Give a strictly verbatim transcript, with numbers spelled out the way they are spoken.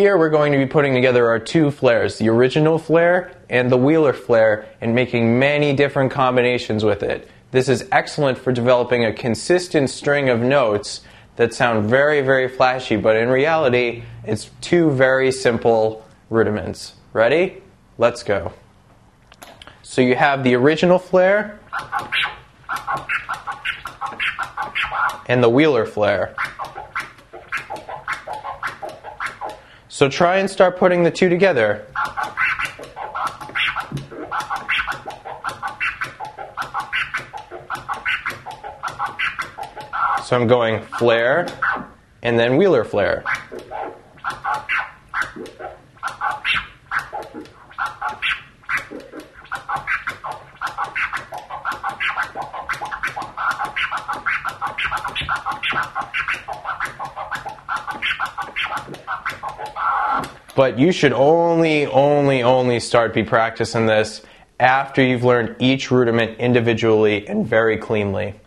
here we're going to be putting together our two flares, the original flare and the wheeler flare, and making many different combinations with it. This is excellent for developing a consistent string of notes that sound very, very flashy, but in reality, it's two very simple rudiments. Ready? Let's go. So you have the original flare and the wheeler flare. So try and start putting the two together. So I'm going flare and then wheeler flare. But you should only, only, only start be practicing this after you've learned each rudiment individually and very cleanly.